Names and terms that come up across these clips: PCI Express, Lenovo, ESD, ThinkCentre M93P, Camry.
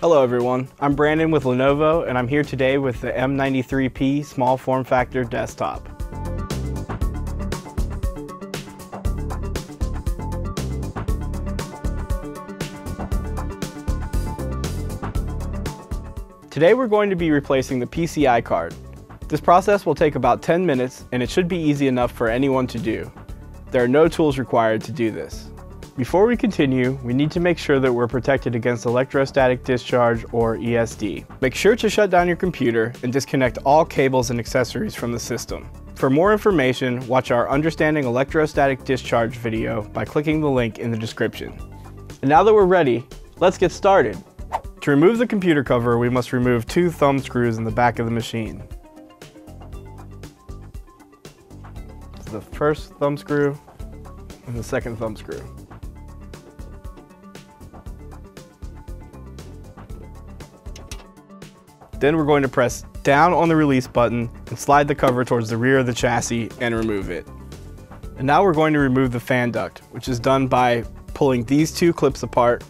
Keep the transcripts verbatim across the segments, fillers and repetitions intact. Hello everyone, I'm Brandon with Lenovo and I'm here today with the M ninety-three P small form factor desktop. Today we're going to be replacing the P C I card. This process will take about ten minutes and it should be easy enough for anyone to do. There are no tools required to do this. Before we continue, we need to make sure that we're protected against electrostatic discharge or E S D. Make sure to shut down your computer and disconnect all cables and accessories from the system. For more information, watch our Understanding Electrostatic Discharge video by clicking the link in the description. And now that we're ready, let's get started. To remove the computer cover, we must remove two thumb screws in the back of the machine. So the first thumb screw and the second thumb screw. Then we're going to press down on the release button and slide the cover towards the rear of the chassis and remove it. And now we're going to remove the fan duct, which is done by pulling these two clips apart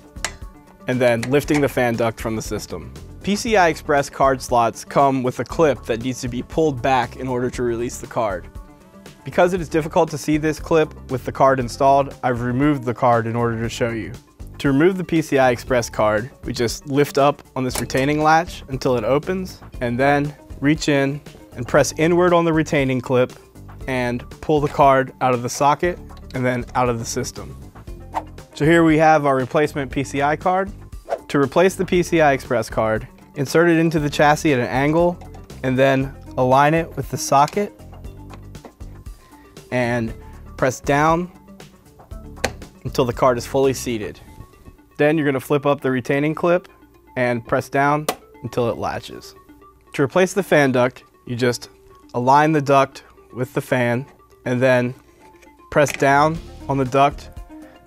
and then lifting the fan duct from the system. P C I Express card slots come with a clip that needs to be pulled back in order to release the card. Because it is difficult to see this clip with the card installed, I've removed the card in order to show you. To remove the P C I Express card, we just lift up on this retaining latch until it opens, and then reach in and press inward on the retaining clip and pull the card out of the socket and then out of the system. So here we have our replacement P C I card. To replace the P C I Express card, insert it into the chassis at an angle and then align it with the socket and press down until the card is fully seated. Then you're going to flip up the retaining clip and press down until it latches. To replace the fan duct, you just align the duct with the fan and then press down on the duct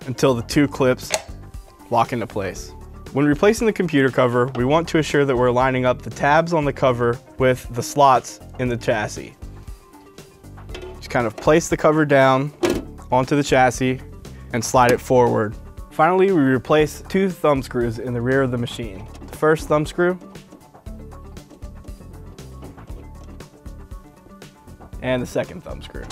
until the two clips lock into place. When replacing the computer cover, we want to assure that we're lining up the tabs on the cover with the slots in the chassis. Just kind of place the cover down onto the chassis and slide it forward. Finally, we replace two thumb screws in the rear of the machine. The first thumb screw and the second thumb screw.